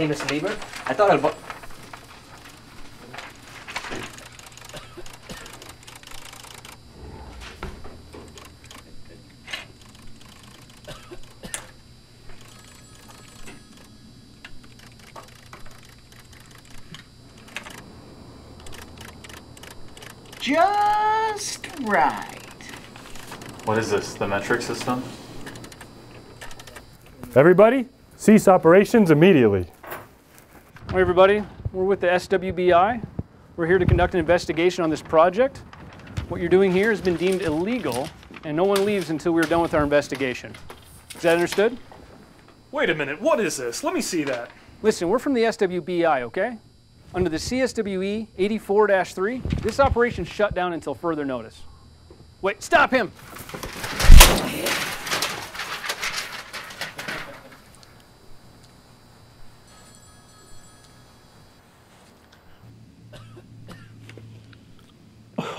famous Lieber. I thought I'll... Just right. What is this, the metric system? Everybody, cease operations immediately. Hi everybody, we're with the SWBI. We're here to conduct an investigation on this project. What you're doing here has been deemed illegal, and no one leaves until we're done with our investigation. Is that understood? Wait a minute, what is this? Let me see that. Listen, we're from the SWBI, okay? Under the CSWE 84-3, this operation's shut down until further notice. Wait, stop him!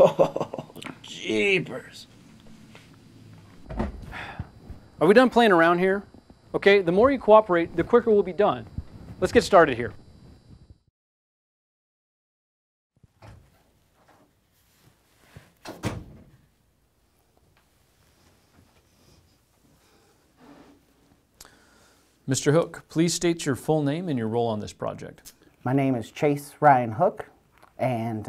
Oh, jeepers. Are we done playing around here? Okay, the more you cooperate, the quicker we'll be done. Let's get started here. Mr. Hook, please state your full name and your role on this project. My name is Chase Ryan Hook, and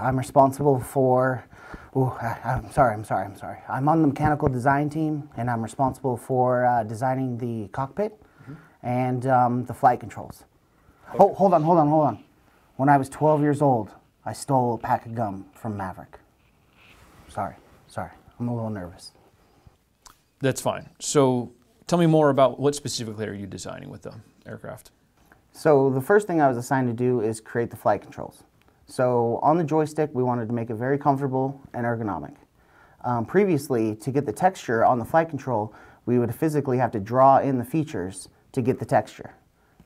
I'm responsible for, I'm on the mechanical design team, and I'm responsible for designing the cockpit and the flight controls. Okay. Oh, hold on. When I was 12 years old, I stole a pack of gum from Maverick. Sorry. I'm a little nervous. That's fine. So tell me more about what specifically are you designing with the aircraft? So the first thing I was assigned to do is create the flight controls. So on the joystick, we wanted to make it very comfortable and ergonomic. Previously, to get the texture on the flight control, we would physically have to draw in the features to get the texture.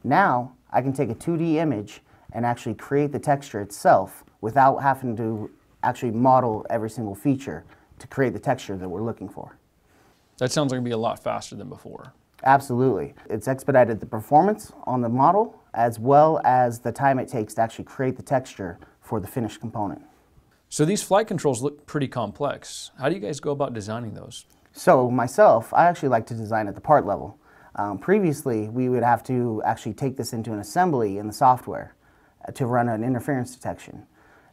Now, I can take a 2D image and actually create the texture itself without having to actually model every single feature to create the texture that we're looking for. That sounds like it'll be a lot faster than before. Absolutely. It's expedited the performance on the model as well as the time it takes to actually create the texture for the finished component. So these flight controls look pretty complex. How do you guys go about designing those? So myself, I actually like to design at the part level. Previously, we would have to actually take this into an assembly in the software to run an interference detection.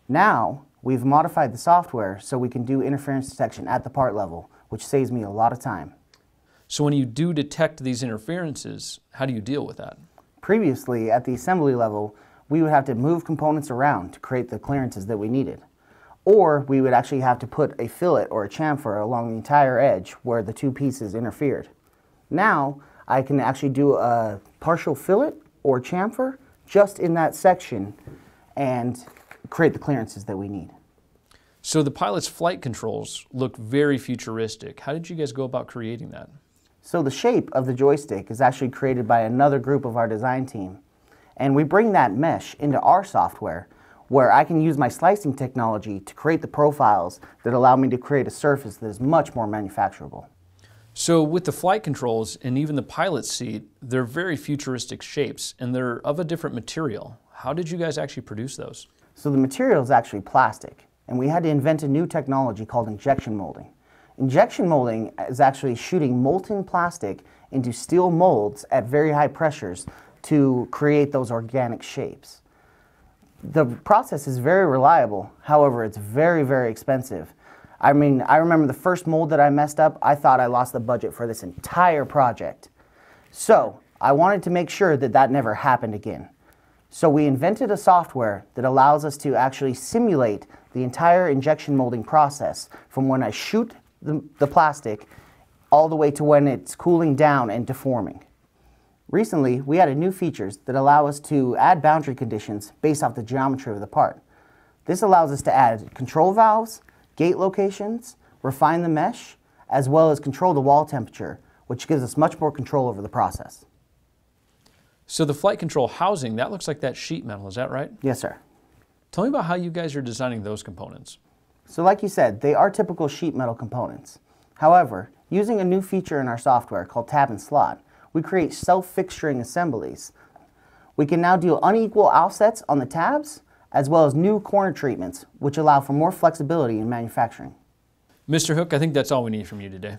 Now, we've modified the software so we can do interference detection at the part level, which saves me a lot of time. So when you do detect these interferences, how do you deal with that? Previously, at the assembly level, we would have to move components around to create the clearances that we needed. Or we would actually have to put a fillet or a chamfer along the entire edge where the two pieces interfered. Now, I can actually do a partial fillet or chamfer just in that section and create the clearances that we need. So the pilot's flight controls look very futuristic. How did you guys go about creating that? So the shape of the joystick is actually created by another group of our design team. And we bring that mesh into our software where I can use my slicing technology to create the profiles that allow me to create a surface that is much more manufacturable. So with the flight controls and even the pilot's seat, they're very futuristic shapes and they're of a different material. How did you guys actually produce those? So the material is actually plastic. And we had to invent a new technology called injection molding. Injection molding is actually shooting molten plastic into steel molds at very high pressures to create those organic shapes. The process is very reliable, however, it's very, very expensive. I mean, I remember the first mold that I messed up, I thought I lost the budget for this entire project. So I wanted to make sure that that never happened again. So we invented a software that allows us to actually simulate the entire injection molding process from when I shoot the plastic all the way to when it's cooling down and deforming. Recently, we added new features that allow us to add boundary conditions based off the geometry of the part. This allows us to add control valves, gate locations, refine the mesh, as well as control the wall temperature, which gives us much more control over the process. So the flight control housing, that looks like that sheet metal, is that right? Yes, sir. Tell me about how you guys are designing those components. So like you said, they are typical sheet metal components. However, using a new feature in our software called tab and slot, we create self-fixturing assemblies. We can now do unequal offsets on the tabs, as well as new corner treatments, which allow for more flexibility in manufacturing. Mr. Hook, I think that's all we need from you today.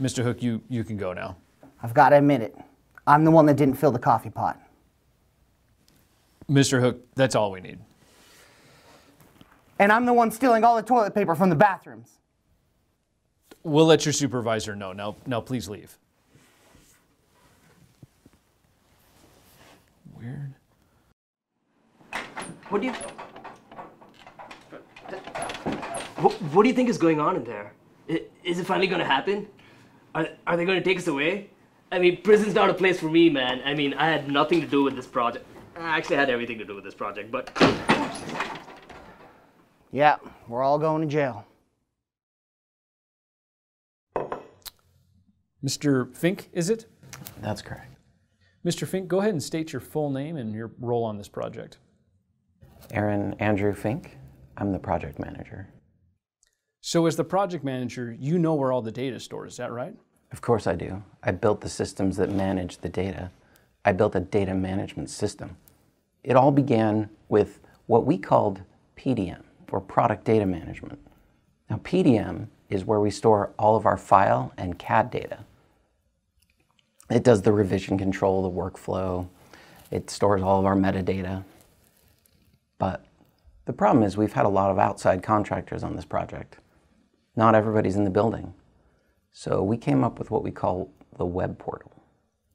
Mr. Hook, you can go now. I've got to admit it. I'm the one that didn't fill the coffee pot. Mr. Hook, that's all we need. And I'm the one stealing all the toilet paper from the bathrooms. We'll let your supervisor know. Now please leave. Weird. What do you think is going on in there? Is it finally going to happen? Are they going to take us away? I mean, prison's not a place for me, man. I mean, I had nothing to do with this project. I actually had everything to do with this project, but... Yeah, we're all going to jail. Mr. Fink, is it? That's correct. Mr. Fink, go ahead and state your full name and your role on this project. Aaron Andrew Fink. I'm the project manager. So as the project manager, you know where all the data is stored, is that right? Of course I do. I built the systems that manage the data. I built a data management system. It all began with what we called PDM, or product data management. Now PDM is where we store all of our file and CAD data. It does the revision control, the workflow. It stores all of our metadata. But the problem is we've had a lot of outside contractors on this project. Not everybody's in the building. So we came up with what we call the web portal.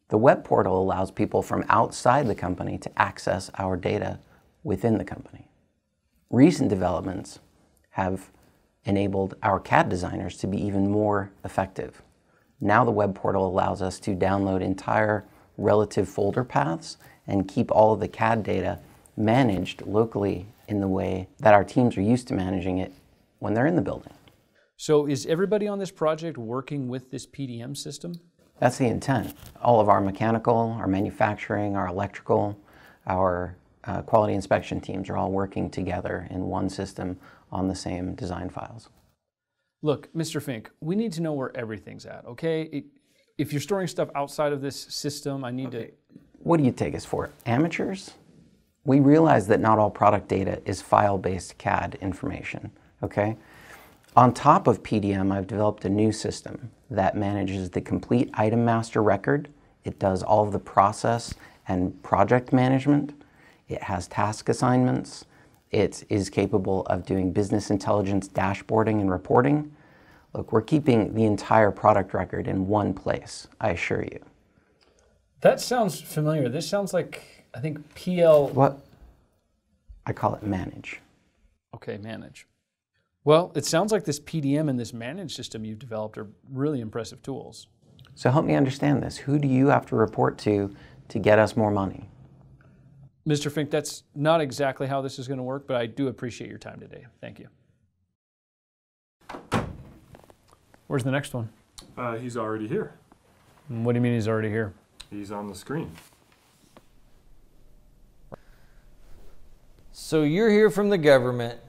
The web portal allows people from outside the company to access our data within the company. Recent developments have enabled our CAD designers to be even more effective. Now the web portal allows us to download entire relative folder paths and keep all of the CAD data managed locally in the way that our teams are used to managing it when they're in the building. So is everybody on this project working with this PDM system? That's the intent. All of our mechanical, our manufacturing, our electrical, our quality inspection teams are all working together in one system on the same design files. Look, Mr. Fink, we need to know where everything's at, okay? If you're storing stuff outside of this system, I need to... What do you take us for? Amateurs? We realize that not all product data is file-based CAD information, okay? On top of PDM, I've developed a new system that manages the complete item master record. It does all of the process and project management. It has task assignments. It is capable of doing business intelligence dashboarding and reporting. Look, we're keeping the entire product record in one place, I assure you. That sounds familiar. This sounds like, I think, PL... What? I call it manage. Okay, manage. Well, it sounds like this PDM and this managed system you've developed are really impressive tools. So help me understand this. Who do you have to report to get us more money? Mr. Fink, that's not exactly how this is going to work, but I do appreciate your time today. Thank you. Where's the next one? He's already here. What do you mean he's already here? He's on the screen. So you're here from the government.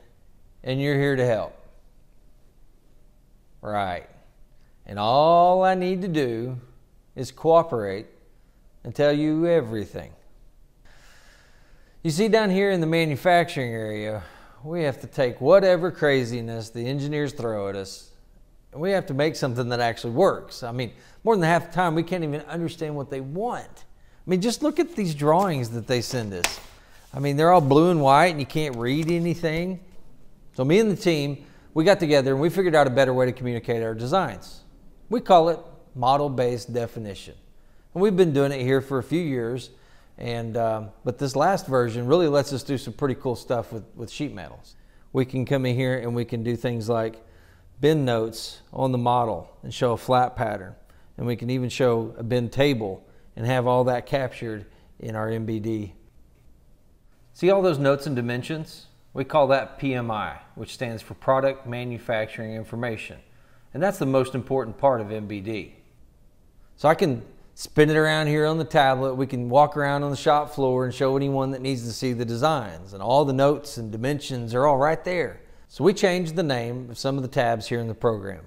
And you're here to help. Right. And all I need to do is cooperate and tell you everything. You see, down here in the manufacturing area, we have to take whatever craziness the engineers throw at us, and we have to make something that actually works. I mean, more than half the time, we can't even understand what they want. I mean, just look at these drawings that they send us. I mean, they're all blue and white, and you can't read anything. So me and the team, we got together and we figured out a better way to communicate our designs. We call it model-based definition. And we've been doing it here for a few years, and but this last version really lets us do some pretty cool stuff with sheet metals. We can come in here and we can do things like bend notes on the model and show a flat pattern. And we can even show a bend table and have all that captured in our MBD. See all those notes and dimensions? We call that PMI, which stands for Product Manufacturing Information. And that's the most important part of MBD. So I can spin it around here on the tablet. We can walk around on the shop floor and show anyone that needs to see the designs. And all the notes and dimensions are all right there. So we changed the name of some of the tabs here in the program.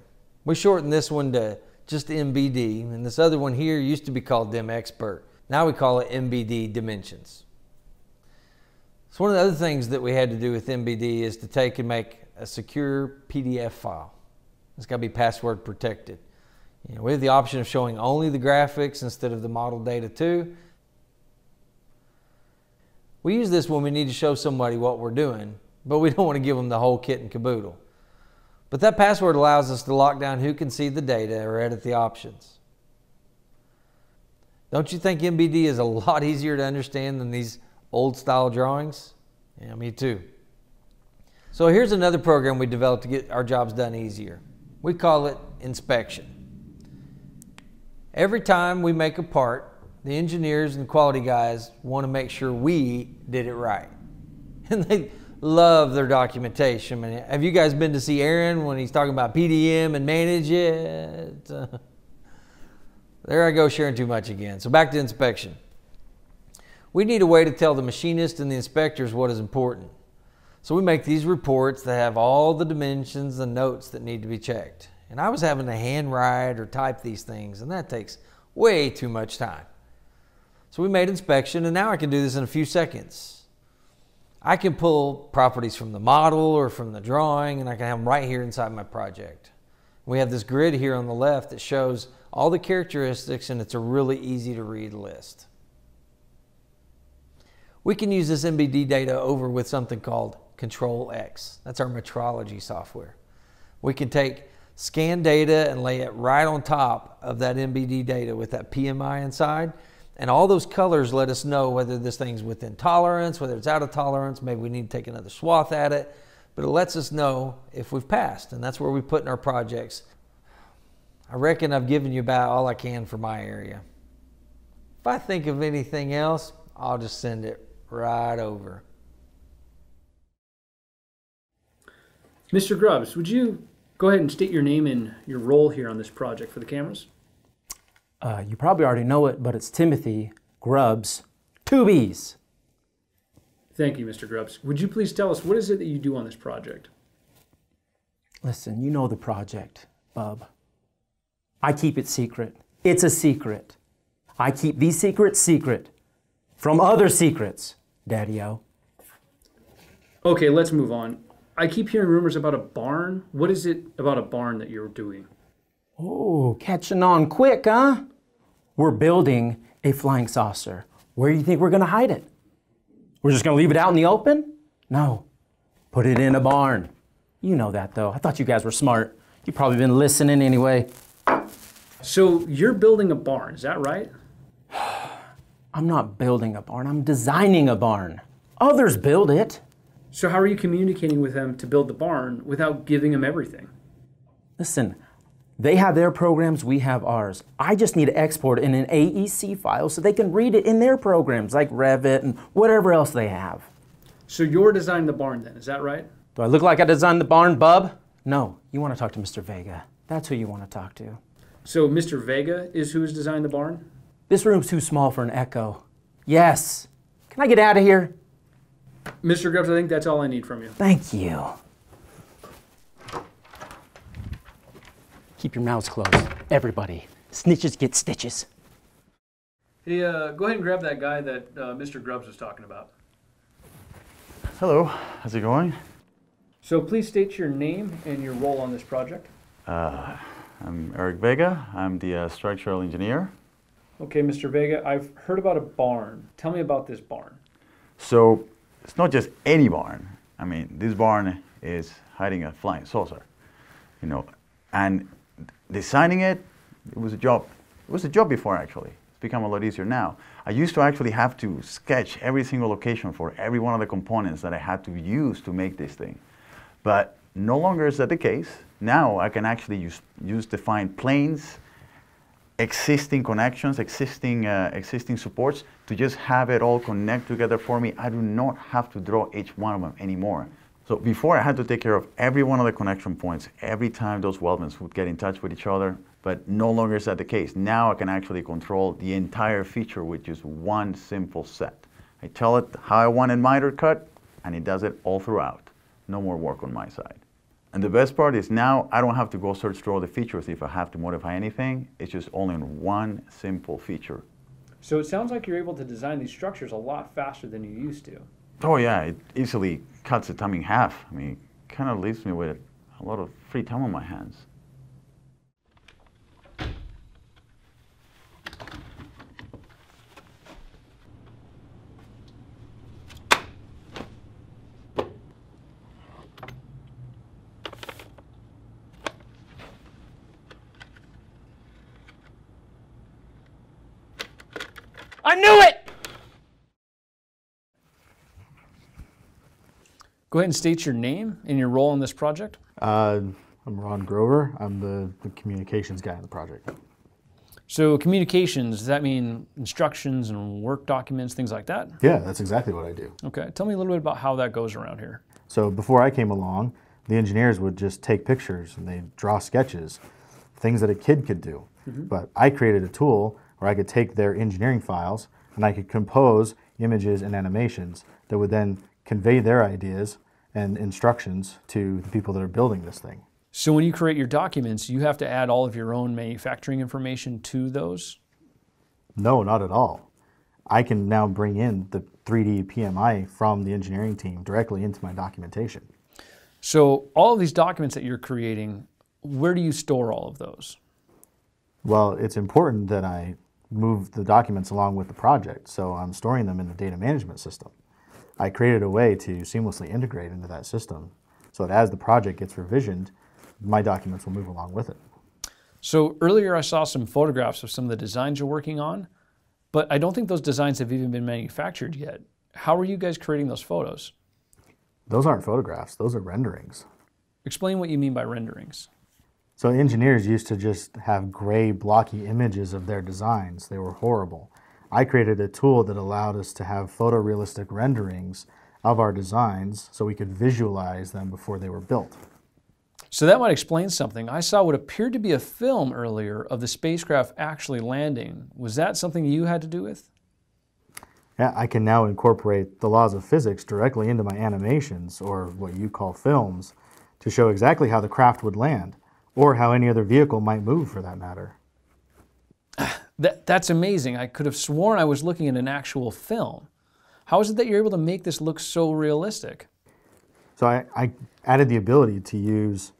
We shortened this one to just MBD, and this other one here used to be called Dim Expert. Now we call it MBD Dimensions. So one of the other things that we had to do with MBD is to take and make a secure PDF file. It's got to be password protected. You know, we have the option of showing only the graphics instead of the model data too. We use this when we need to show somebody what we're doing, but we don't want to give them the whole kit and caboodle. But that password allows us to lock down who can see the data or edit the options. Don't you think MBD is a lot easier to understand than these old style drawings? Yeah, me too. So here's another program we developed to get our jobs done easier. We call it inspection. Every time we make a part, the engineers and quality guys want to make sure we did it right. And they love their documentation. I mean, have you guys been to see Aaron when he's talking about PDM and manage it? There I go sharing too much again. So back to inspection. We need a way to tell the machinist and the inspectors what is important. So we make these reports that have all the dimensions and notes that need to be checked. And I was having to handwrite or type these things, and that takes way too much time. So we made inspection, and now I can do this in a few seconds. I can pull properties from the model or from the drawing, and I can have them right here inside my project. We have this grid here on the left that shows all the characteristics, and it's a really easy to read list. We can use this MBD data over with something called Control X. That's our metrology software. We can take scan data and lay it right on top of that MBD data with that PMI inside. And all those colors let us know whether this thing's within tolerance, whether it's out of tolerance, maybe we need to take another swath at it, but it lets us know if we've passed, and that's where we put in our projects. I reckon I've given you about all I can for my area. If I think of anything else, I'll just send it right over. Mr. Grubbs, would you go ahead and state your name and your role here on this project for the cameras? You probably already know it, but it's Timothy Grubbs, 2 B's. Thank you, Mr. Grubbs. Would you please tell us, what is it that you do on this project? Listen, you know the project, bub. I keep it secret. It's a secret. I keep the secret secret from other secrets, Daddy-o. Okay, let's move on. I keep hearing rumors about a barn. What is it about a barn that you're doing? Oh, catching on quick, huh? We're building a flying saucer. Where do you think we're gonna hide it? We're just gonna leave it out in the open? No, put it in a barn. You know that though. I thought you guys were smart. You've probably been listening anyway. So you're building a barn, is that right? I'm not building a barn, I'm designing a barn. Others build it. So how are you communicating with them to build the barn without giving them everything? Listen. They have their programs, we have ours. I just need to export in an AEC file so they can read it in their programs, like Revit and whatever else they have. So you're designing the barn then, is that right? Do I look like I designed the barn, bub? No, you want to talk to Mr. Vega. That's who you want to talk to. So Mr. Vega is who's designed the barn? This room's too small for an echo. Yes. Can I get out of here? Mr. Grubbs, I think that's all I need from you. Thank you. Keep your mouths closed, everybody. Snitches get stitches. Hey, go ahead and grab that guy that Mr. Grubbs was talking about. Hello, how's it going? So please state your name and your role on this project. I'm Eric Vega. I'm the structural engineer. Okay, Mr. Vega, I've heard about a barn. Tell me about this barn. So it's not just any barn. I mean, this barn is hiding a flying saucer, you know, and designing it, it was a job. It was a job before, actually. It's become a lot easier now. I used to actually have to sketch every single location for every one of the components that I had to use to make this thing. But no longer is that the case. Now I can actually use defined planes, existing connections, existing supports to just have it all connect together for me. I do not have to draw each one of them anymore. So before I had to take care of every one of the connection points, every time those weldments would get in touch with each other, but no longer is that the case. Now I can actually control the entire feature with just one simple set. I tell it how I want it mitered cut, and it does it all throughout. No more work on my side. And the best part is now I don't have to go search through all the features if I have to modify anything. It's just only in one simple feature. So it sounds like you're able to design these structures a lot faster than you used to. Oh yeah, it easily cuts the time in half. I mean, it kind of leaves me with a lot of free time on my hands. I knew it! Go ahead and state your name and your role in this project. I'm Ron Grover. I'm the communications guy on the project. So communications, does that mean instructions and work documents, things like that? Yeah, that's exactly what I do. Okay, tell me a little bit about how that goes around here. So before I came along, the engineers would just take pictures and they'd draw sketches, things that a kid could do. Mm-hmm. But I created a tool where I could take their engineering files and I could compose images and animations that would then convey their ideas and instructions to the people that are building this thing. So when you create your documents, you have to add all of your own manufacturing information to those? No, not at all. I can now bring in the 3D PMI from the engineering team directly into my documentation. So all of these documents that you're creating, where do you store all of those? Well, it's important that I move the documents along with the project, so I'm storing them in the data management system. I created a way to seamlessly integrate into that system so that as the project gets revisioned, my documents will move along with it. So earlier I saw some photographs of some of the designs you're working on, but I don't think those designs have even been manufactured yet. How are you guys creating those photos? Those aren't photographs, those are renderings. Explain what you mean by renderings. So engineers used to just have gray, blocky images of their designs. They were horrible. I created a tool that allowed us to have photorealistic renderings of our designs so we could visualize them before they were built. So that might explain something. I saw what appeared to be a film earlier of the spacecraft actually landing. Was that something you had to do with? Yeah, I can now incorporate the laws of physics directly into my animations, or what you call films, to show exactly how the craft would land, or how any other vehicle might move for that matter. That's amazing. I could have sworn I was looking at an actual film. How is it that you're able to make this look so realistic? So I added the ability to use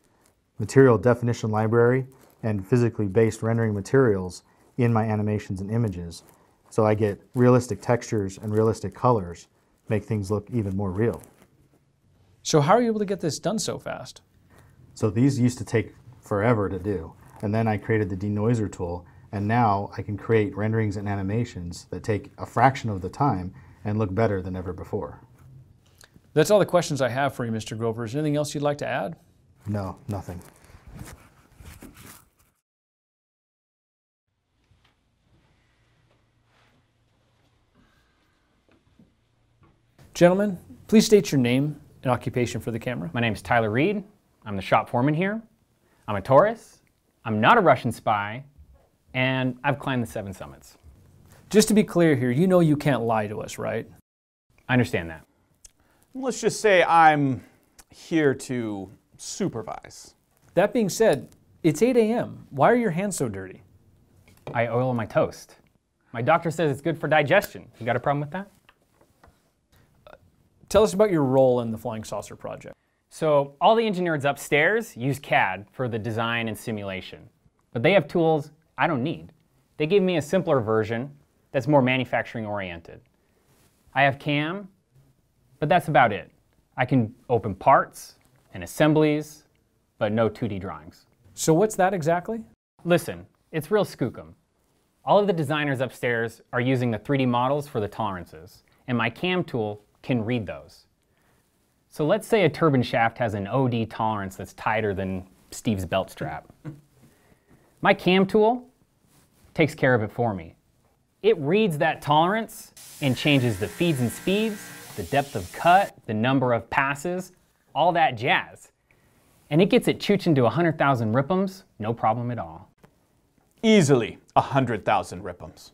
material definition library and physically based rendering materials in my animations and images. So I get realistic textures and realistic colors, make things look even more real. So how are you able to get this done so fast? So these used to take forever to do. And then I created the denoiser tool, and now I can create renderings and animations that take a fraction of the time and look better than ever before. That's all the questions I have for you, Mr. Grover. Is there anything else you'd like to add? No, nothing. Gentlemen, please state your name and occupation for the camera. My name is Tyler Reed. I'm the shop foreman here. I'm a Taurus. I'm not a Russian spy. And I've climbed the 7 summits. Just to be clear here, you know you can't lie to us, right? I understand that. Let's just say I'm here to supervise. That being said, it's 8 a.m. Why are your hands so dirty? I oil my toast. My doctor says it's good for digestion. You got a problem with that? Tell us about your role in the Flying Saucer project. So all the engineers upstairs use CAD for the design and simulation, but they have tools I don't need. They gave me a simpler version that's more manufacturing oriented. I have CAM, but that's about it. I can open parts and assemblies, but no 2D drawings. So what's that exactly? Listen, it's real skookum. All of the designers upstairs are using the 3D models for the tolerances, and my CAM tool can read those. So let's say a turbine shaft has an OD tolerance that's tighter than Steve's belt strap. My CAM tool takes care of it for me. It reads that tolerance and changes the feeds and speeds, the depth of cut, the number of passes, all that jazz. And it gets it choochin' to 100,000 RPMs, no problem at all. Easily 100,000 RPMs.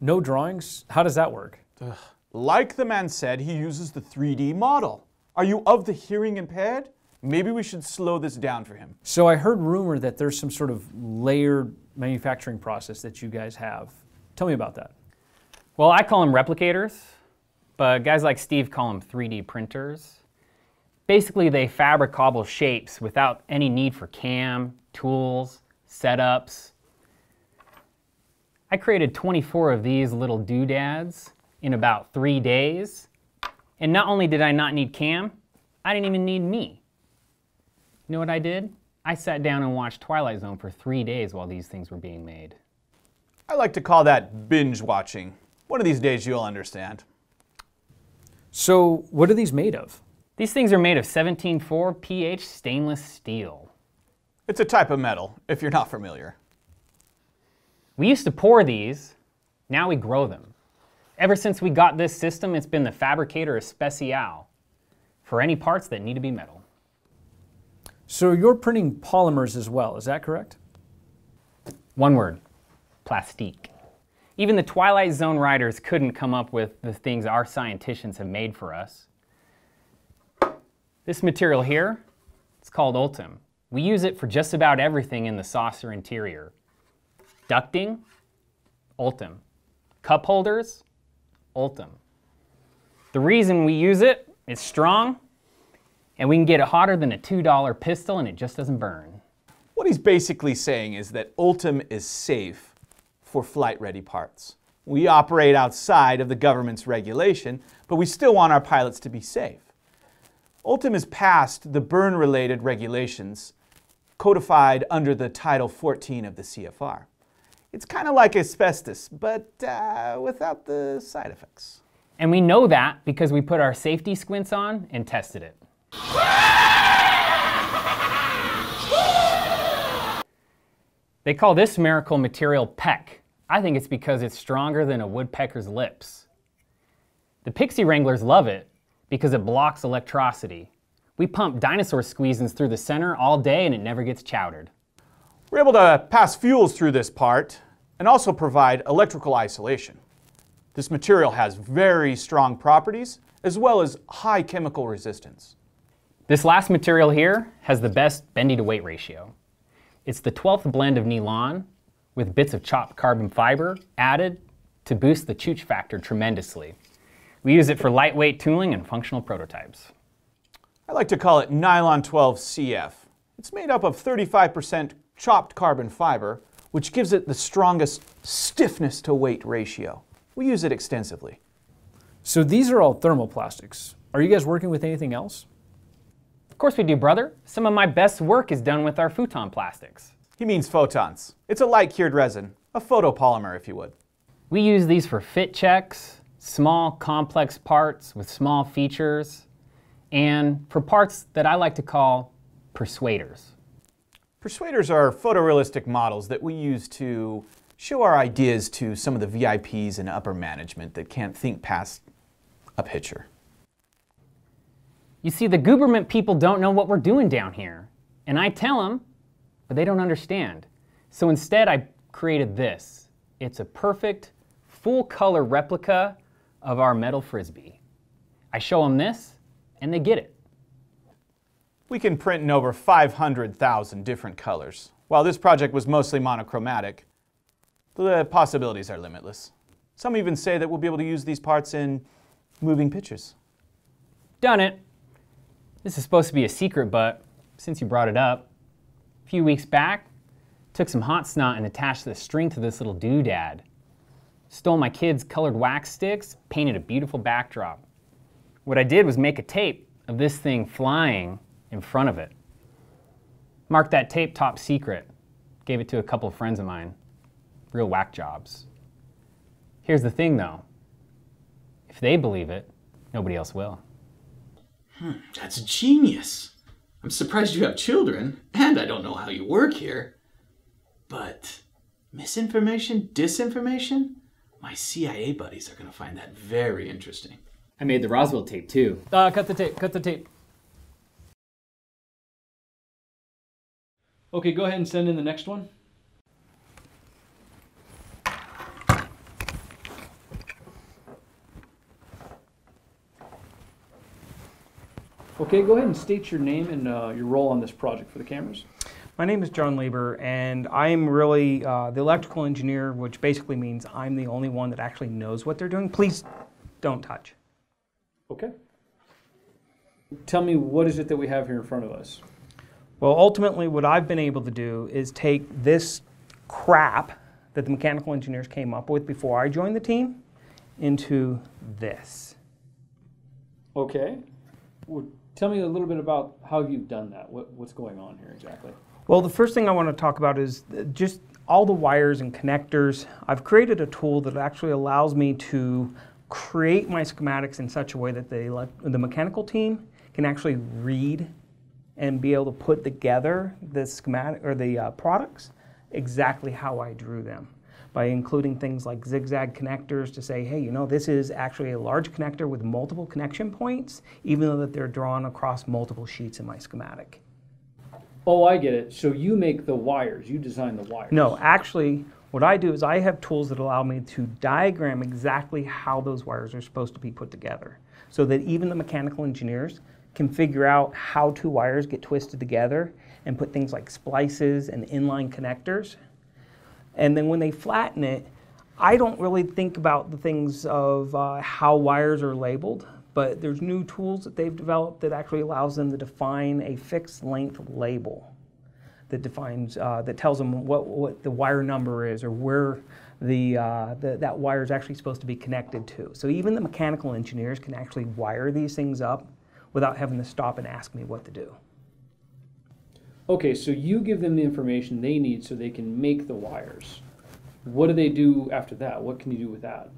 No drawings? How does that work? Ugh. Like the man said, he uses the 3D model. Are you of the hearing impaired? maybe we should slow this down for him. So I heard rumor that there's some sort of layered manufacturing process that you guys have. Tell me about that. Well, I call them replicators, but guys like Steve call them 3D printers. Basically, they fabric cobble shapes without any need for CAM, tools, setups. I created 24 of these little doodads in about 3 days. And not only did I not need CAM, I didn't even need me. You know what I did? I sat down and watched Twilight Zone for 3 days while these things were being made. I like to call that binge watching. One of these days you'll understand. So what are these made of? These things are made of 17-4 pH stainless steel. It's a type of metal, if you're not familiar. We used to pour these, now we grow them. Ever since we got this system, it's been the fabricator especial for any parts that need to be metal. So you're printing polymers as well, is that correct? One word, plastique. Even the Twilight Zone writers couldn't come up with the things our scientists have made for us. This material here, it's called Ultem. We use it for just about everything in the saucer interior. Ducting, Ultem. Cup holders, Ultem. The reason we use it, it's strong, and we can get it hotter than a $2 pistol and it just doesn't burn. What he's basically saying is that Ultem is safe for flight-ready parts. We operate outside of the government's regulation, but we still want our pilots to be safe. Ultem has passed the burn-related regulations codified under the Title 14 of the CFR. It's kind of like asbestos, but without the side effects. And we know that because we put our safety squints on and tested it. They call this miracle material PEEK. I think it's because it's stronger than a woodpecker's lips. The pixie wranglers love it because it blocks electricity. We pump dinosaur squeezins through the center all day and it never gets chowdered. We're able to pass fuels through this part and also provide electrical isolation. This material has very strong properties, as well as high chemical resistance. This last material here has the best bendy-to-weight ratio. It's the 12th blend of nylon with bits of chopped carbon fiber added to boost the chooch factor tremendously. We use it for lightweight tooling and functional prototypes. I like to call it nylon 12 CF. It's made up of 35% chopped carbon fiber, which gives it the strongest stiffness-to-weight ratio. We use it extensively. So these are all thermoplastics. Are you guys working with anything else? Of course we do, brother. Some of my best work is done with our photon plastics. He means photons. It's a light-cured resin, a photopolymer if you would. We use these for fit checks, small complex parts with small features, and for parts that I like to call persuaders. Persuaders are photorealistic models that we use to show our ideas to some of the VIPs and upper management that can't think past a picture. You see, the government people don't know what we're doing down here. And I tell them, but they don't understand. So instead, I created this. It's a perfect, full-color replica of our metal frisbee. I show them this, and they get it. We can print in over 500,000 different colors. While this project was mostly monochromatic, the possibilities are limitless. Some even say that we'll be able to use these parts in moving pictures. Done it. This is supposed to be a secret, but since you brought it up, a few weeks back, took some hot snot and attached the string to this little doodad. Stole my kids' colored wax sticks, painted a beautiful backdrop. What I did was make a tape of this thing flying in front of it. Marked that tape top secret. Gave it to a couple of friends of mine. Real whack jobs. Here's the thing though, if they believe it, nobody else will. That's genius. I'm surprised you have children, and I don't know how you work here. But misinformation, disinformation? My CIA buddies are gonna find that very interesting. I made the Roswell tape too. Cut the tape, cut the tape. Okay, go ahead and send in the next one. Okay, go ahead and state your name and your role on this project for the cameras. My name is John Lieber, and I'm really the electrical engineer, which basically means I'm the only one that actually knows what they're doing. Please don't touch. Okay. Tell me, what is it that we have here in front of us? Well, ultimately, what I've been able to do is take this crap that the mechanical engineers came up with before I joined the team into this. Okay. Well, tell me a little bit about how you've done that. What's going on here exactly? Well, the first thing I want to talk about is just all the wires and connectors. I've created a tool that actually allows me to create my schematics in such a way that the mechanical team can actually read and be able to put together the schematic or the products exactly how I drew them, by including things like zigzag connectors to say, hey, you know, this is actually a large connector with multiple connection points, even though that they're drawn across multiple sheets in my schematic. Oh, I get it. So you make the wires. You design the wires. No, actually, what I do is I have tools that allow me to diagram exactly how those wires are supposed to be put together, so that even the mechanical engineers can figure out how two wires get twisted together and put things like splices and inline connectors. And then when they flatten it, I don't really think about the things of how wires are labeled, but there's new tools that they've developed that actually allows them to define a fixed length label that defines, that tells them what the wire number is, or where that wire is actually supposed to be connected to. So even the mechanical engineers can actually wire these things up without having to stop and ask me what to do. Okay, so you give them the information they need so they can make the wires. What do they do after that? What can you do with that?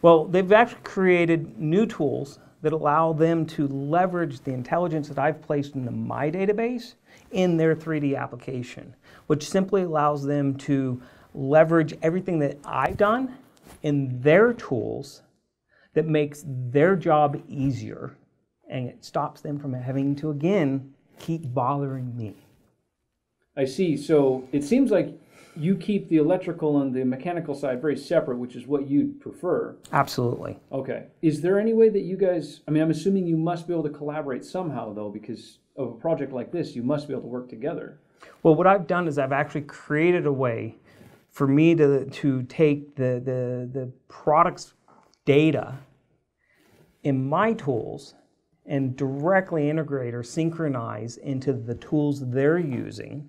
Well, they've actually created new tools that allow them to leverage the intelligence that I've placed into my database in their 3D application, which simply allows them to leverage everything that I've done in their tools that makes their job easier, and it stops them from having to, again, keep bothering me. I see. So it seems like you keep the electrical and the mechanical side very separate, which is what you'd prefer. Absolutely. Okay. Is there any way that you guys, I mean, I'm assuming you must be able to collaborate somehow, though, because of a project like this, you must be able to work together. Well, what I've done is I've actually created a way for me to take the product's data in my tools and directly integrate or synchronize into the tools they're using,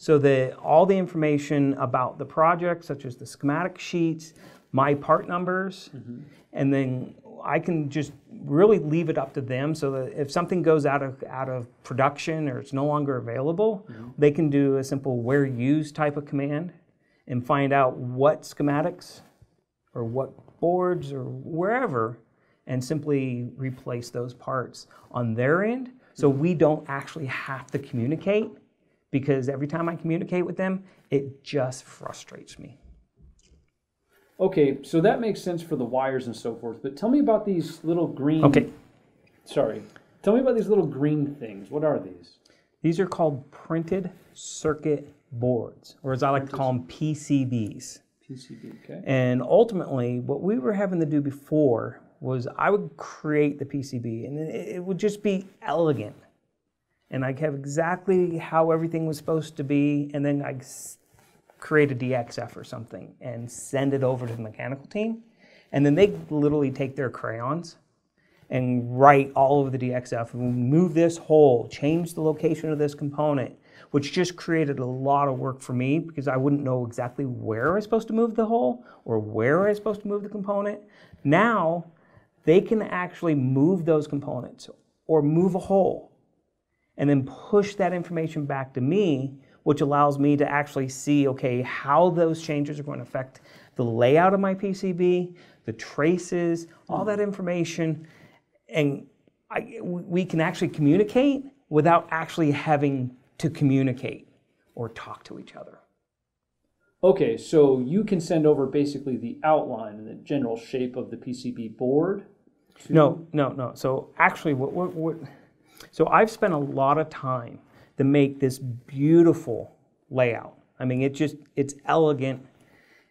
so that all the information about the project, such as the schematic sheets, my part numbers, and then I can just really leave it up to them, so that if something goes out of production or it's no longer available, they can do a simple where use type of command and find out what schematics or what boards or wherever, and simply replace those parts on their end, so we don't actually have to communicate, because every time I communicate with them, it just frustrates me. Okay, so that makes sense for the wires and so forth, but tell me about these little green... Okay. Sorry. Tell me about these little green things. What are these? These are called printed circuit boards, or as I like to call them, PCBs. PCB, okay. And ultimately, what we were having to do before was I would create the PCB, and it would just be elegant. And I have exactly how everything was supposed to be, and then I create a DXF or something and send it over to the mechanical team. And then they literally take their crayons and write all over the DXF, and move this hole, change the location of this component, which just created a lot of work for me, because I wouldn't know exactly where I was supposed to move the hole or where I was supposed to move the component. Now, they can actually move those components or move a hole, and then push that information back to me, which allows me to actually see, okay, how those changes are going to affect the layout of my PCB, the traces, all that information. And we can actually communicate without actually having to communicate or talk to each other. Okay, so you can send over basically the outline and the general shape of the PCB board? No. So actually, so I've spent a lot of time to make this beautiful layout. I mean, it's elegant,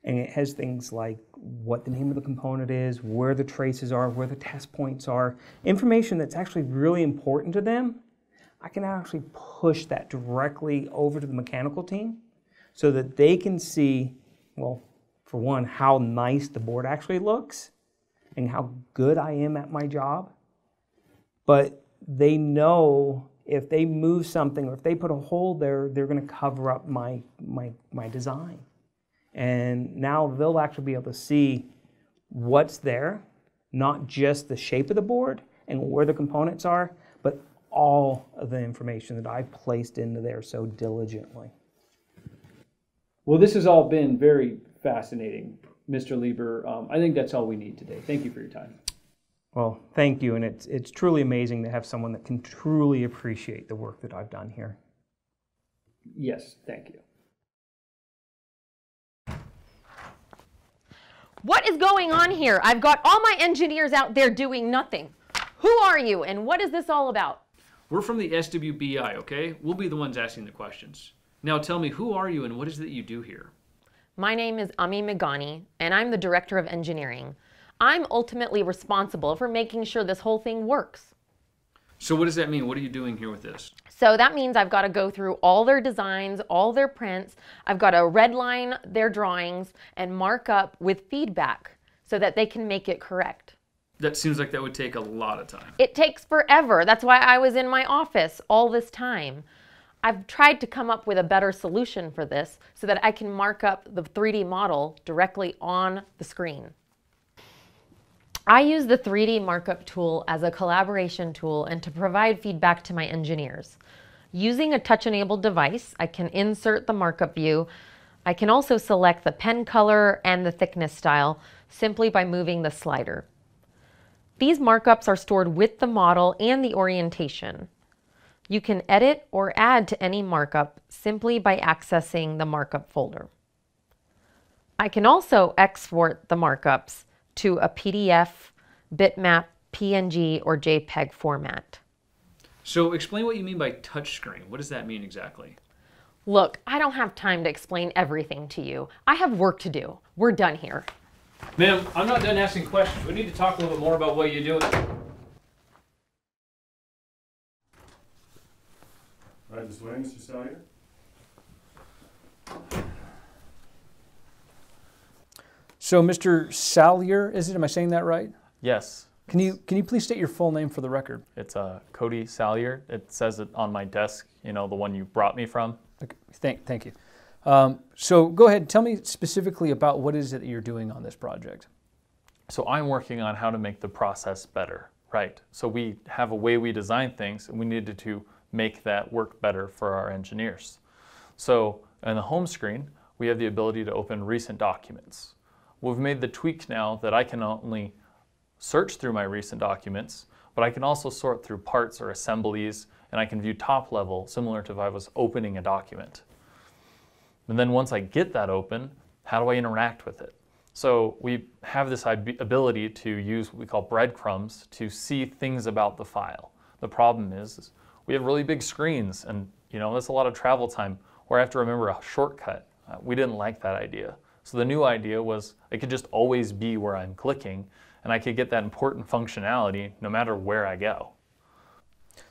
And it has things like what the name of the component is, where the traces are, where the test points are, information that's actually really important to them. I can actually push that directly over to the mechanical team so that they can see, well, for one, how nice the board actually looks and how good I am at my job. But they know if they move something or if they put a hole there, they're going to cover up my design. And now they'll actually be able to see what's there, not just the shape of the board and where the components are, but all of the information that I placed into there so diligently. Well, this has all been very fascinating, Mr. Lieber. I think that's all we need today. Thank you for your time. Well, thank you, and it's truly amazing to have someone that can truly appreciate the work that I've done here. Yes, thank you. What is going on here? I've got all my engineers out there doing nothing. Who are you and what is this all about? We're from the SWBI, okay? We'll be the ones asking the questions. Now tell me, who are you and what is it that you do here? My name is Ami Meghani and I'm the Director of Engineering. I'm ultimately responsible for making sure this whole thing works. So what does that mean? What are you doing here with this? So that means I've got to go through all their designs, all their prints. I've got to redline their drawings and mark up with feedback so that they can make it correct. That seems like that would take a lot of time. It takes forever. That's why I was in my office all this time. I've tried to come up with a better solution for this so that I can mark up the 3D model directly on the screen. I use the 3D markup tool as a collaboration tool and to provide feedback to my engineers. Using a touch-enabled device, I can insert the markup view. I can also select the pen color and the thickness style simply by moving the slider. These markups are stored with the model and the orientation. You can edit or add to any markup simply by accessing the markup folder. I can also export the markups to a PDF, bitmap, PNG, or JPEG format. So explain what you mean by touchscreen. What does that mean exactly? Look, I don't have time to explain everything to you. I have work to do. We're done here. Ma'am, I'm not done asking questions. We need to talk a little bit more about what you're doing. Right this way, Mr. Salyer. So Mr. Salyer, is it? Am I saying that right? Yes. Can you please state your full name for the record? It's Cody Salyer. It says it on my desk, you know, the one you brought me from. Okay. Thank you. So go ahead, tell me specifically about what is it that you're doing on this project. So I'm working on how to make the process better, right? So we have a way we design things and we needed to make that work better for our engineers. So on the home screen, we have the ability to open recent documents. We've made the tweak now that I can not only search through my recent documents, but I can also sort through parts or assemblies, and I can view top level, similar to if I was opening a document. And then once I get that open, how do I interact with it? So we have this ability to use what we call breadcrumbs to see things about the file. The problem is we have really big screens, and you know, that's a lot of travel time, or I have to remember a shortcut. We didn't like that idea. So the new idea was it could just always be where I'm clicking and I could get that important functionality no matter where I go.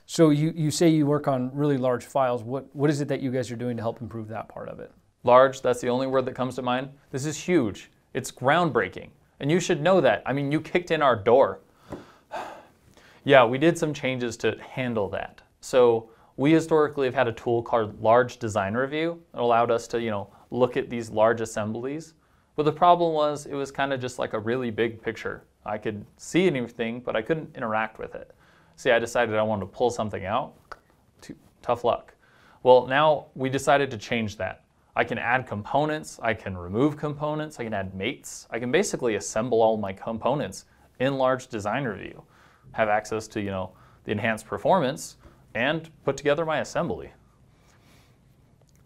So you say you work on really large files. What is it that you guys are doing to help improve that part of it? Large, that's the only word that comes to mind. This is huge. It's groundbreaking. And you should know that. I mean, you kicked in our door. Yeah, we did some changes to handle that. So we historically have had a tool called Large Design Review. It allowed us to, you know, look at these large assemblies. But the problem was it was kind of just like a really big picture. I could see anything, but I couldn't interact with it. See, I decided I wanted to pull something out. Tough luck. Well, now we decided to change that. I can add components, I can remove components, I can add mates. I can basically assemble all my components in Large Design Review, have access to, you know, the enhanced performance, and put together my assembly.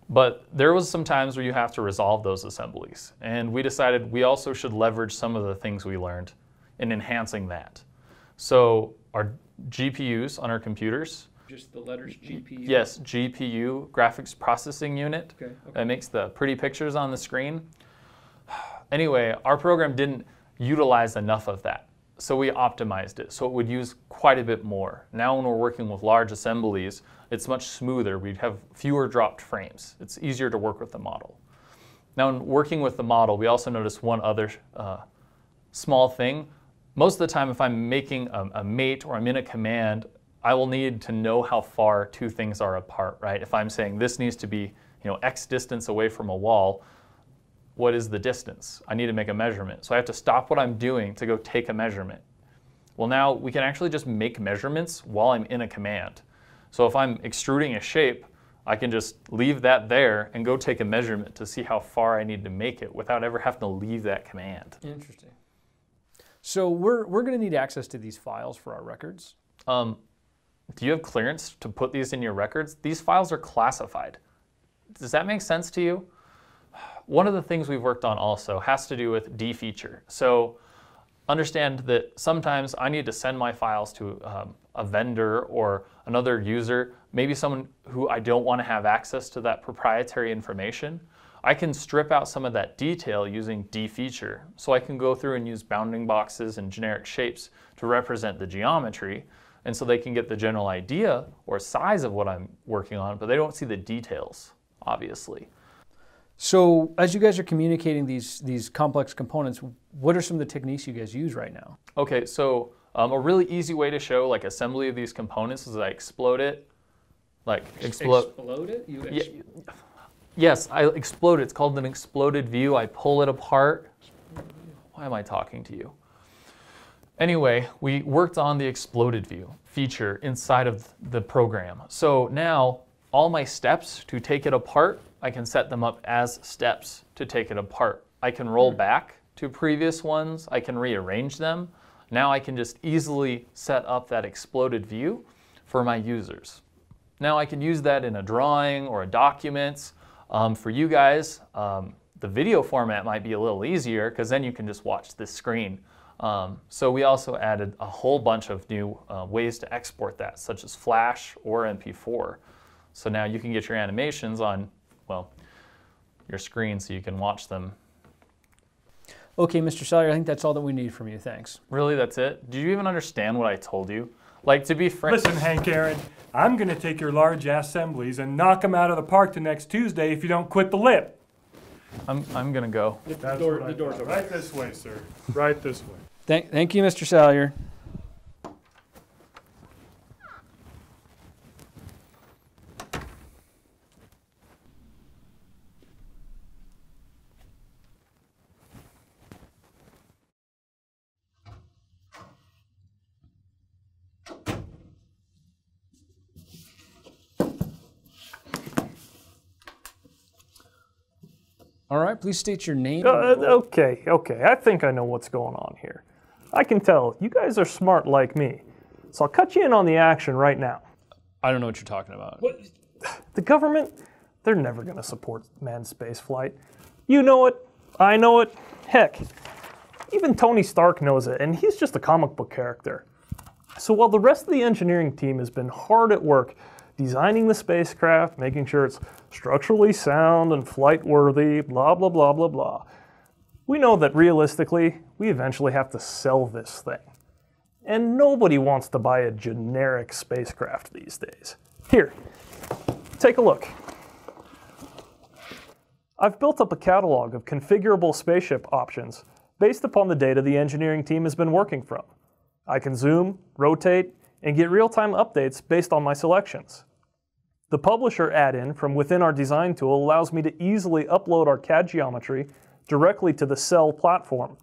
But there was some times where you have to resolve those assemblies. And we decided we also should leverage some of the things we learned in enhancing that. So our GPUs on our computers. Just the letters GPU? Yes, GPU, graphics processing unit. Okay, okay. That makes the pretty pictures on the screen. Anyway, our program didn't utilize enough of that, so we optimized it so it would use quite a bit more. Now when we're working with large assemblies, it's much smoother. We'd have fewer dropped frames. It's easier to work with the model. Now in working with the model, we also noticed one other small thing. Most of the time if I'm making a mate or I'm in a command, I will need to know how far two things are apart, right? If I'm saying this needs to be, X distance away from a wall, what is the distance? I need to make a measurement. So I have to stop what I'm doing to go take a measurement. Well, now we can actually just make measurements while I'm in a command. So if I'm extruding a shape, I can just leave that there and go take a measurement to see how far I need to make it without ever having to leave that command. Interesting. So we're going to need access to these files for our records. Do you have clearance to put these in your records? These files are classified. Does that make sense to you? One of the things we've worked on also has to do with defeature. So understand that sometimes I need to send my files to a vendor or another user, maybe someone who I don't want to have access to that proprietary information. I can strip out some of that detail using defeature. So I can go through and use bounding boxes and generic shapes to represent the geometry, and so they can get the general idea or size of what I'm working on, but they don't see the details, obviously. So as you guys are communicating these complex components, what are some of the techniques you guys use right now? Okay, so a really easy way to show like assembly of these components is I explode it. Like explode it? You yes, I explode it. It's called an exploded view. I pull it apart. Why am I talking to you? Anyway, we worked on the exploded view feature inside of the program. So now all my steps to take it apart, I can set them up as steps to take it apart. I can roll back to previous ones. I can rearrange them. Now I can just easily set up that exploded view for my users. Now I can use that in a drawing or a document. For you guys, the video format might be a little easier because then you can just watch this screen. So we also added a whole bunch of new ways to export that, such as Flash or MP4. So now you can get your animations on, well, your screen so you can watch them. Okay, Mr. Salyer, I think that's all that we need from you. Thanks. Really, that's it? Did you even understand what I told you? Like, to be frank. Listen, Hank Aaron, I'm going to take your large assemblies and knock them out of the park the next Tuesday if you don't quit the lip. I'm going to go. The door's open. Right this way, sir. Right this way. Thank you, Mr. Salyer. All right, please state your name. Okay. I think I know what's going on here. I can tell. You guys are smart like me. So I'll cut you in on the action right now. I don't know what you're talking about. What? The government, they're never going to support manned space flight. You know it. I know it. Heck, even Tony Stark knows it, and he's just a comic book character. So while the rest of the engineering team has been hard at work designing the spacecraft, making sure it's structurally sound and flight-worthy, blah, blah, blah, blah, blah. We know that realistically, we eventually have to sell this thing. And nobody wants to buy a generic spacecraft these days. Here, take a look. I've built up a catalog of configurable spaceship options based upon the data the engineering team has been working from. I can zoom, rotate, and get real-time updates based on my selections. The publisher add-in from within our design tool allows me to easily upload our CAD geometry directly to the Cell platform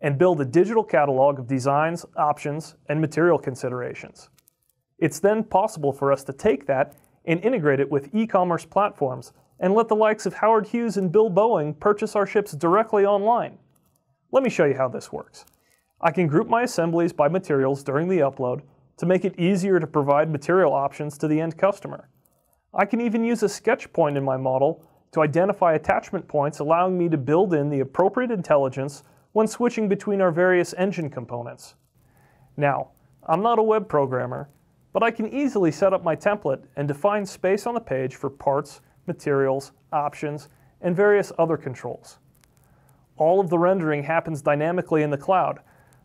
and build a digital catalog of designs, options, and material considerations. It's then possible for us to take that and integrate it with e-commerce platforms and let the likes of Howard Hughes and Bill Boeing purchase our ships directly online. Let me show you how this works. I can group my assemblies by materials during the upload to make it easier to provide material options to the end customer. I can even use a sketch point in my model to identify attachment points, allowing me to build in the appropriate intelligence when switching between our various engine components. Now, I'm not a web programmer, but I can easily set up my template and define space on the page for parts, materials, options, and various other controls. all of the rendering happens dynamically in the cloud,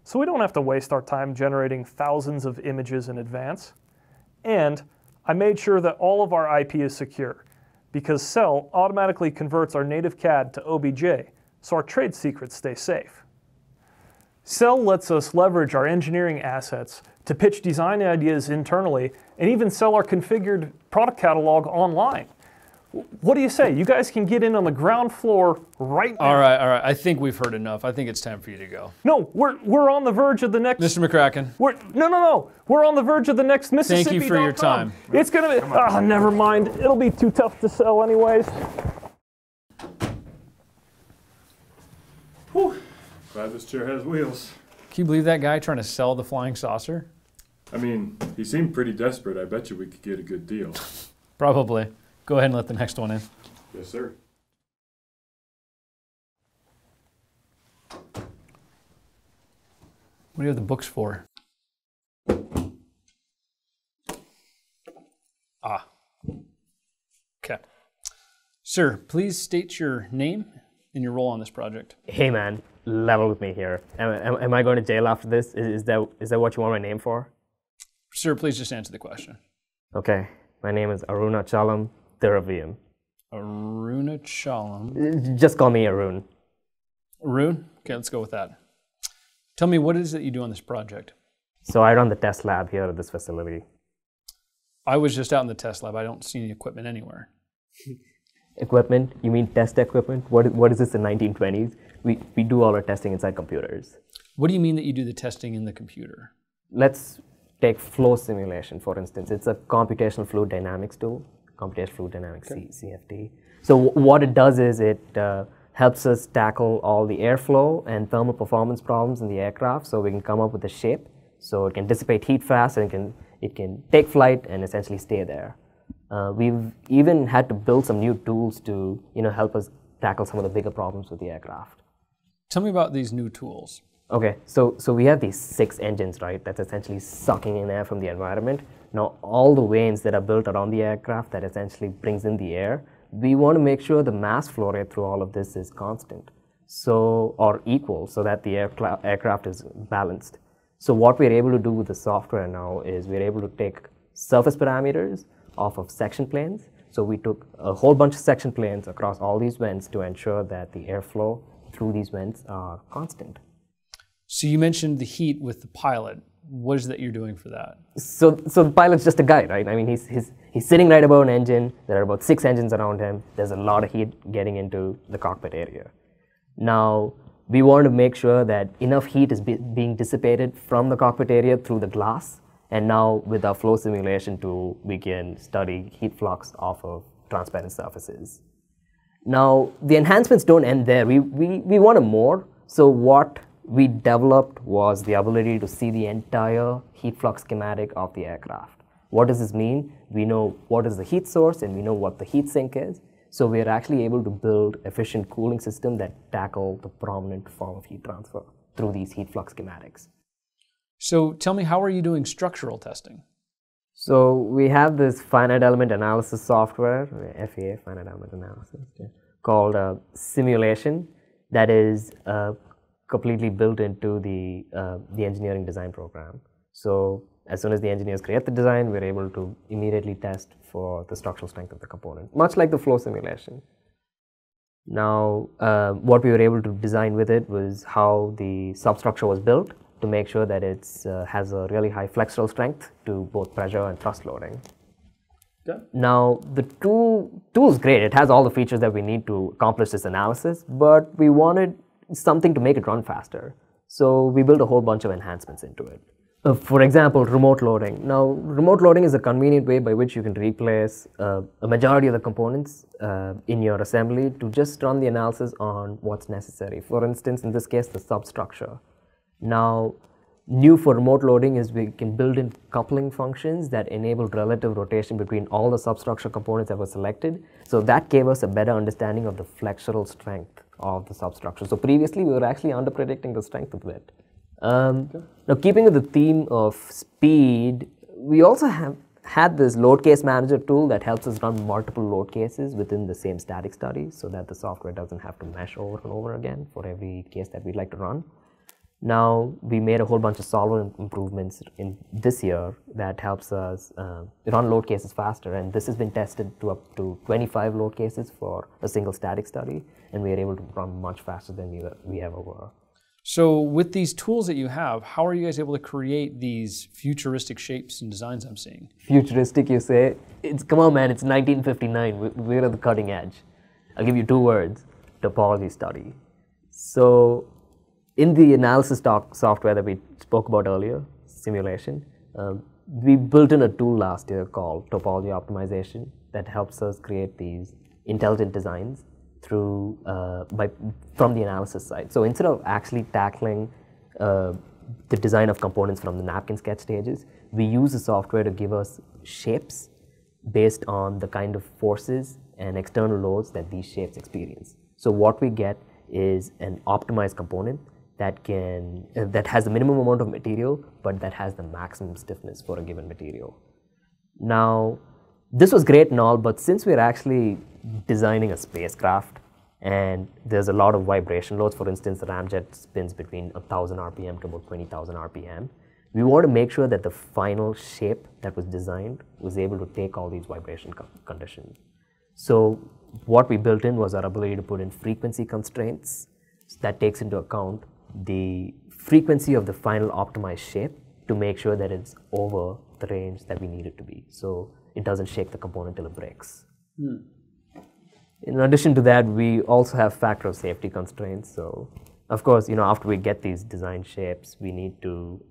so we don't have to waste our time generating thousands of images in advance. And I made sure that all of our IP is secure, because Cell automatically converts our native CAD to OBJ, so our trade secrets stay safe. Cell lets us leverage our engineering assets to pitch design ideas internally and even sell our configured product catalog online. What do you say? You guys can get in on the ground floor right now. All right. I think we've heard enough. I think it's time for you to go. No, we're on the verge of the next... Mr. McCracken. No. We're on the verge of the next Mississippi. Thank you for your time. It's going to be... Ah, never mind. It'll be too tough to sell anyways. Whew. Glad this chair has wheels. Can you believe that guy trying to sell the flying saucer? I mean, he seemed pretty desperate. I bet you we could get a good deal. Probably. Go ahead and let the next one in. Yes, sir. What do you have the books for? Ah. Okay. Sir, please state your name and your role on this project. Hey, man. Level with me here. Am I going to jail after this? Is that what you want my name for? Sir, please just answer the question. Okay. My name is Aruna Chalam. Theravium. Aruna Chalam. Just call me Arun. Arun? Okay, let's go with that. Tell me, what is it you do on this project? So I run the test lab here at this facility. I was just out in the test lab. I don't see any equipment anywhere. Equipment? You mean test equipment? What is this, the 1920s? We do all our testing inside computers. What do you mean that you do the testing in the computer? Let's take flow simulation, for instance. It's a computational fluid dynamics tool. Computational fluid dynamics, okay. CFD. So what it does is it helps us tackle all the airflow and thermal performance problems in the aircraft, so we can come up with a shape, so it can dissipate heat fast, and it can take flight and essentially stay there. We've even had to build some new tools to help us tackle some of the bigger problems with the aircraft. Tell me about these new tools. Okay, so we have these 6 engines, right? That's essentially sucking in air from the environment. Now, all the vanes that are built around the aircraft that essentially brings in the air, we want to make sure the mass flow rate through all of this is constant, so or equal, so that the aircraft is balanced. So what we're able to do with the software now is we're able to take surface parameters off of section planes. So we took a whole bunch of section planes across all these vents to ensure that the airflow through these vents are constant. So you mentioned the heat with the pilot. What is that you're doing for that? So the pilot's just a guy, right? I mean, he's sitting right above an engine. There are about 6 engines around him. There's a lot of heat getting into the cockpit area. Now, we want to make sure that enough heat is being dissipated from the cockpit area through the glass. And now, with our flow simulation tool, we can study heat flux off of transparent surfaces. Now, the enhancements don't end there. We want more. So what we developed was the ability to see the entire heat flux schematic of the aircraft. What does this mean? We know what is the heat source and we know what the heat sink is. So we are actually able to build efficient cooling systems that tackle the prominent form of heat transfer through these heat flux schematics. So tell me, how are you doing structural testing? So we have this finite element analysis software, FEA, finite element analysis, yeah, called simulation, that is completely built into the engineering design program. So as soon as the engineers create the design, we're able to immediately test for the structural strength of the component, much like the flow simulation. Now, what we were able to design with it was how the substructure was built to make sure that it has a really high flexural strength to both pressure and thrust loading. Yeah. Now, the tool is great. It has all the features that we need to accomplish this analysis, but we wanted something to make it run faster. So we built a whole bunch of enhancements into it. For example, remote loading. Now, remote loading is a convenient way by which you can replace a majority of the components in your assembly to just run the analysis on what's necessary. For instance, in this case, the substructure. Now, new for remote loading is we can build in coupling functions that enable relative rotation between all the substructure components that were selected. So that gave us a better understanding of the flexural strength of the substructure. So previously we were actually under-predicting the strength of it. Now, keeping with the theme of speed, we also have had this load case manager tool that helps us run multiple load cases within the same static study so that the software doesn't have to mesh over and over again for every case that we'd like to run. Now, we made a whole bunch of solver improvements in this year that helps us run load cases faster, and this has been tested to up to 25 load cases for a single static study, and we are able to run much faster than we ever were. So with these tools that you have, how are you guys able to create these futuristic shapes and designs I'm seeing? Futuristic, you say? It's, come on, man, it's 1959. We're at the cutting edge. I'll give you two words: topology study. So in the analysis software that we spoke about earlier, simulation, we built in a tool last year called topology optimization that helps us create these intelligent designs through from the analysis side. So instead of actually tackling the design of components from the napkin sketch stages, we use the software to give us shapes based on the kind of forces and external loads that these shapes experience. So what we get is an optimized component that can that has the minimum amount of material but that has the maximum stiffness for a given material. Now, this was great and all, but since we're actually designing a spacecraft and there's a lot of vibration loads, for instance, the ramjet spins between 1,000 RPM to about 20,000 RPM, we want to make sure that the final shape that was designed was able to take all these vibration conditions. So what we built in was our ability to put in frequency constraints that takes into account the frequency of the final optimized shape to make sure that it's over the range that we need it to be. So it doesn't shake the component till it breaks. Hmm. In addition to that, we also have factor of safety constraints. So, of course, you know, after we get these design shapes, we need to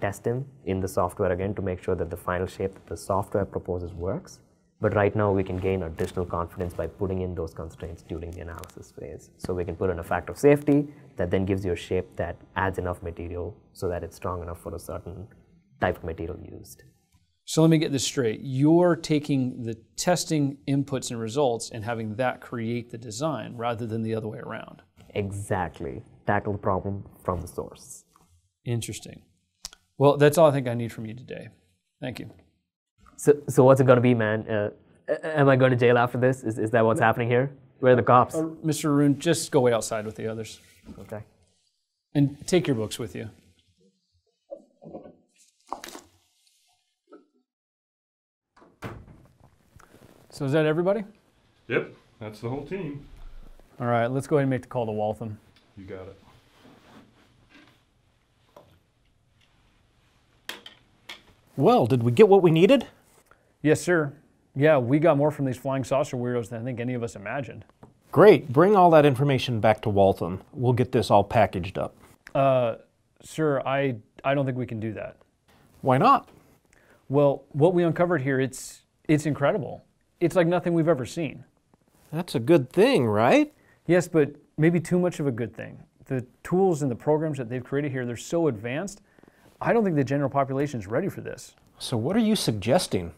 test them in the software again to make sure that the final shape that the software proposes works. But right now, we can gain additional confidence by putting in those constraints during the analysis phase. So we can put in a factor of safety that then gives you a shape that adds enough material so that it's strong enough for a certain type of material used. So let me get this straight. You're taking the testing inputs and results and having that create the design rather than the other way around. Exactly. Tackle the problem from the source. Interesting. Well, that's all I think I need from you today. Thank you. So what's it going to be, man? Am I going to jail after this? Is that what's happening here? Where are the cops? Mr. Arun, just go wait outside with the others. Okay. And take your books with you. So is that everybody? Yep, that's the whole team. All right, let's go ahead and make the call to Waltham. You got it. Well, did we get what we needed? Yes, sir. Yeah, we got more from these flying saucer weirdos than I think any of us imagined. Great. Bring all that information back to Waltham. We'll get this all packaged up. Sir, I don't think we can do that. Why not? Well, what we uncovered here, it's incredible. It's like nothing we've ever seen. That's a good thing, right? Yes, but maybe too much of a good thing. The tools and the programs that they've created here, they're so advanced, I don't think the general population is ready for this. So what are you suggesting?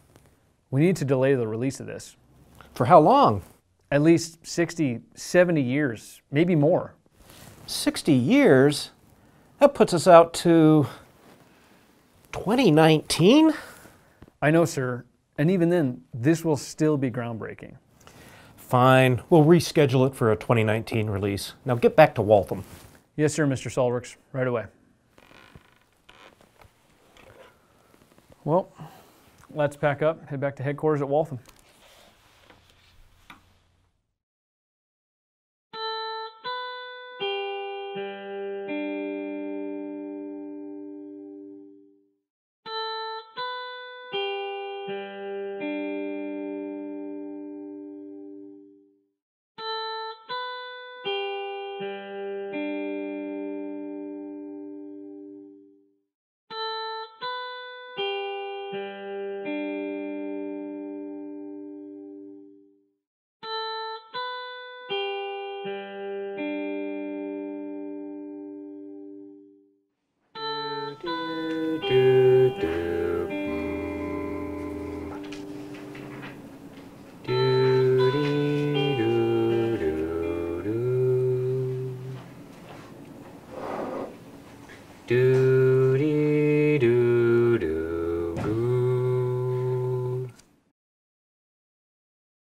We need to delay the release of this. For how long? At least 60, 70 years, maybe more. 60 years? That puts us out to 2019? I know, sir. And even then, this will still be groundbreaking. Fine. We'll reschedule it for a 2019 release. Now get back to Waltham. Yes, sir, Mr. Solworks. Right away. Well, let's pack up, head back to headquarters at Waltham.